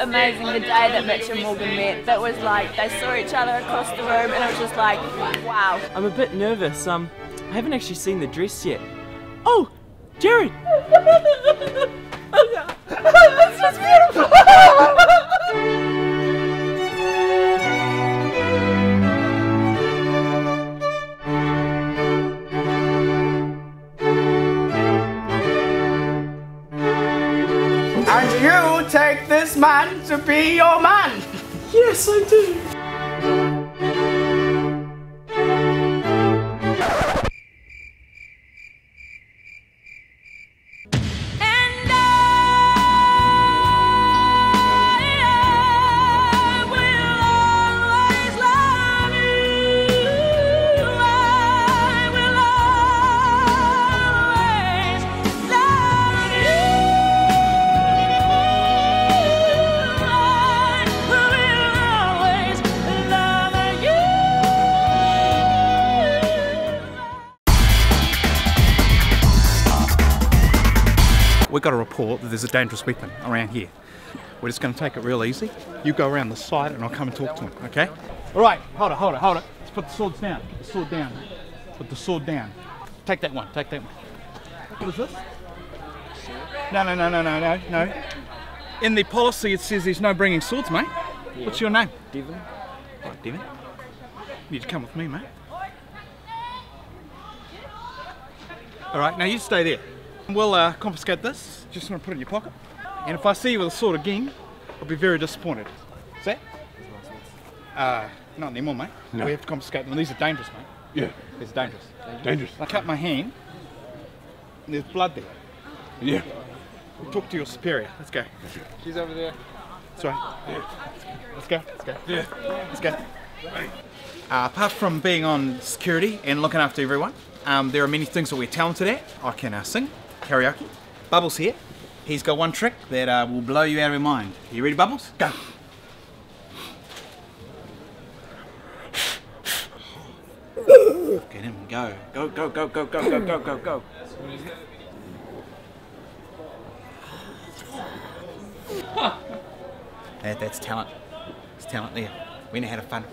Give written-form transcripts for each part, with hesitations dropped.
amazing the day that Mitch and Morgan met. That was like, they saw each other across the room and it was just like, wow. I'm a bit nervous. I haven't actually seen the dress yet. Oh, Jared! It's just beautiful! And you take this man to be your man? Yes, I do. We got a report that there's a dangerous weapon around here. We're just going to take it real easy. You go around the side and I'll come and talk to him, okay? All right, hold it. Let's put the swords down, Take that one, What is this? No. In the policy it says there's no bringing swords, mate. Yeah. What's your name? Devon. Oh, Devon. You need to come with me, mate. All right, now you stay there. We'll confiscate this, just want to put it in your pocket. And if I see you with a sword again, I'll be very disappointed. Is that? Not anymore, mate. No. We have to confiscate them. These are dangerous, mate. Yeah. These are dangerous. I cut my hand, and there's blood there. Yeah. We'll talk to your superior. Let's go. She's over there. That's right. Yeah. Let's go. Yeah. Let's go. Apart from being on security and looking after everyone, there are many things that we're talented at. I can sing. Karaoke. Bubbles here. He's got one trick that will blow you out of your mind. Are you ready, Bubbles? Go! Get him, go. Go. That's talent. It's talent there. We know how to fun.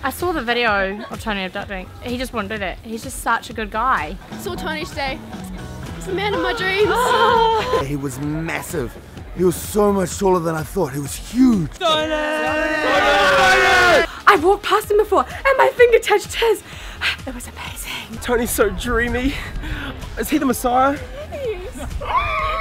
I saw the video of Tony abducting. He just wouldn't do that. He's just such a good guy. I saw Tony today. He's the man of my dreams. He was massive. He was so much taller than I thought. He was huge. Tony! I walked past him before and my finger touched his. It was amazing. Tony's so dreamy. Is he the Messiah? Yes.